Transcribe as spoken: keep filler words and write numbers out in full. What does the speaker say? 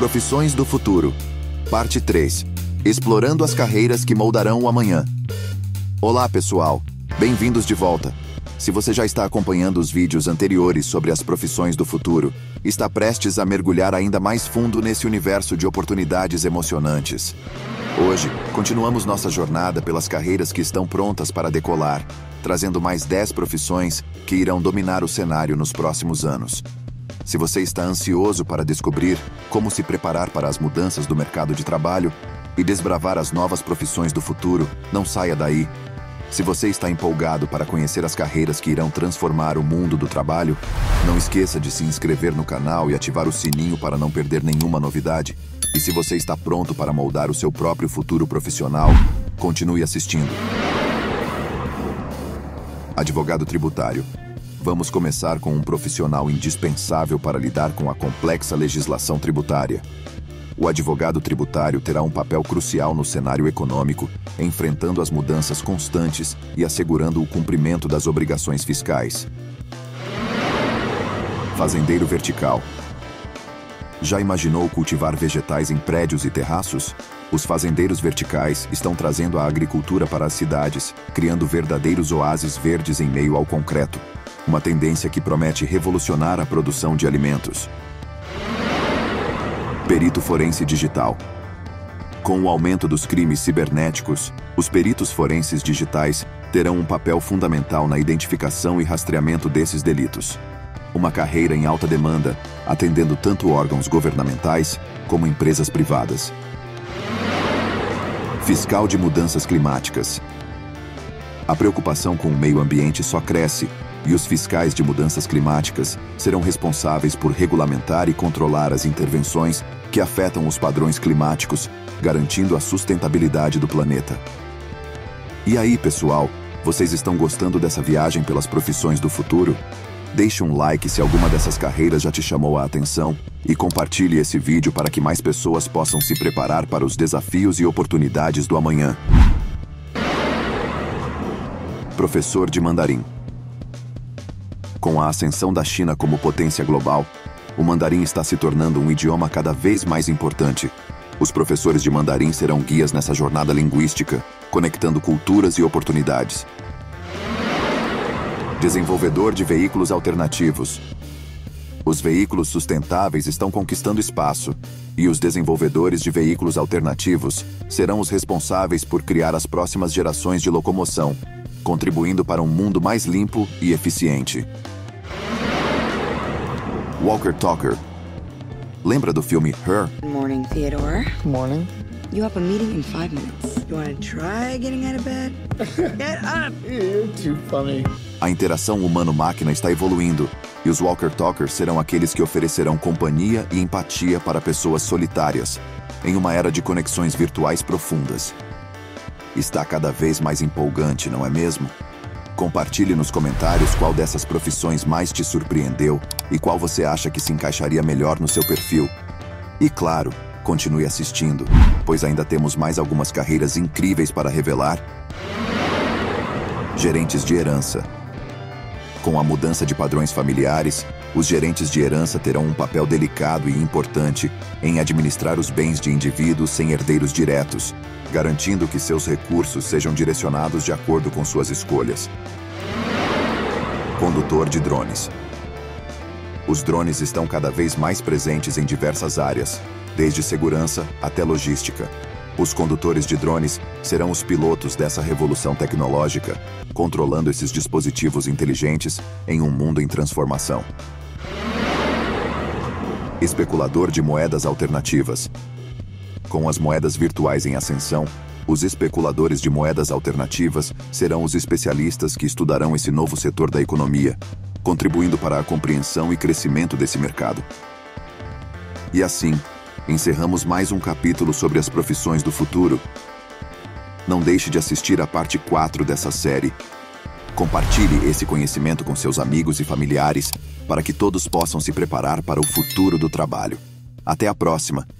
Profissões do Futuro. Parte três. Explorando as carreiras que moldarão o amanhã. Olá, pessoal! Bem-vindos de volta! Se você já está acompanhando os vídeos anteriores sobre as profissões do futuro, está prestes a mergulhar ainda mais fundo nesse universo de oportunidades emocionantes. Hoje, continuamos nossa jornada pelas carreiras que estão prontas para decolar, trazendo mais dez profissões que irão dominar o cenário nos próximos anos. Se você está ansioso para descobrir como se preparar para as mudanças do mercado de trabalho e desbravar as novas profissões do futuro, não saia daí. Se você está empolgado para conhecer as carreiras que irão transformar o mundo do trabalho, não esqueça de se inscrever no canal e ativar o sininho para não perder nenhuma novidade. E se você está pronto para moldar o seu próprio futuro profissional, continue assistindo. Advogado tributário. Vamos começar com um profissional indispensável para lidar com a complexa legislação tributária. O advogado tributário terá um papel crucial no cenário econômico, enfrentando as mudanças constantes e assegurando o cumprimento das obrigações fiscais. Fazendeiro vertical. Já imaginou cultivar vegetais em prédios e terraços? Os fazendeiros verticais estão trazendo a agricultura para as cidades, criando verdadeiros oásis verdes em meio ao concreto. Uma tendência que promete revolucionar a produção de alimentos. Perito forense digital. Com o aumento dos crimes cibernéticos, os peritos forenses digitais terão um papel fundamental na identificação e rastreamento desses delitos. Uma carreira em alta demanda, atendendo tanto órgãos governamentais como empresas privadas. Fiscal de mudanças climáticas. A preocupação com o meio ambiente só cresce, e os fiscais de mudanças climáticas serão responsáveis por regulamentar e controlar as intervenções que afetam os padrões climáticos, garantindo a sustentabilidade do planeta. E aí, pessoal, vocês estão gostando dessa viagem pelas profissões do futuro? Deixe um like se alguma dessas carreiras já te chamou a atenção e compartilhe esse vídeo para que mais pessoas possam se preparar para os desafios e oportunidades do amanhã. Professor de mandarim. Com a ascensão da China como potência global, o mandarim está se tornando um idioma cada vez mais importante. Os professores de mandarim serão guias nessa jornada linguística, conectando culturas e oportunidades. Desenvolvedor de veículos alternativos. Os veículos sustentáveis estão conquistando espaço, e os desenvolvedores de veículos alternativos serão os responsáveis por criar as próximas gerações de locomoção, contribuindo para um mundo mais limpo e eficiente. Walker Talker. Lembra do filme Her? Good morning, Theodore. Good morning. You have a meeting in five minutes. You want to try getting out of bed? Get up! You're too funny. A interação humano-máquina está evoluindo, e os Walker Talkers serão aqueles que oferecerão companhia e empatia para pessoas solitárias, em uma era de conexões virtuais profundas. Está cada vez mais empolgante, não é mesmo? Compartilhe nos comentários qual dessas profissões mais te surpreendeu e qual você acha que se encaixaria melhor no seu perfil. E claro, continue assistindo, pois ainda temos mais algumas carreiras incríveis para revelar. Gerentes de herança. Com a mudança de padrões familiares, os gerentes de herança terão um papel delicado e importante em administrar os bens de indivíduos sem herdeiros diretos, garantindo que seus recursos sejam direcionados de acordo com suas escolhas. Condutor de drones. Os drones estão cada vez mais presentes em diversas áreas, desde segurança até logística. Os condutores de drones serão os pilotos dessa revolução tecnológica, controlando esses dispositivos inteligentes em um mundo em transformação. Especulador de moedas alternativas. Com as moedas virtuais em ascensão, os especuladores de moedas alternativas serão os especialistas que estudarão esse novo setor da economia, contribuindo para a compreensão e crescimento desse mercado. E assim, encerramos mais um capítulo sobre as profissões do futuro. Não deixe de assistir a parte quatro dessa série. Compartilhe esse conhecimento com seus amigos e familiares para que todos possam se preparar para o futuro do trabalho. Até a próxima!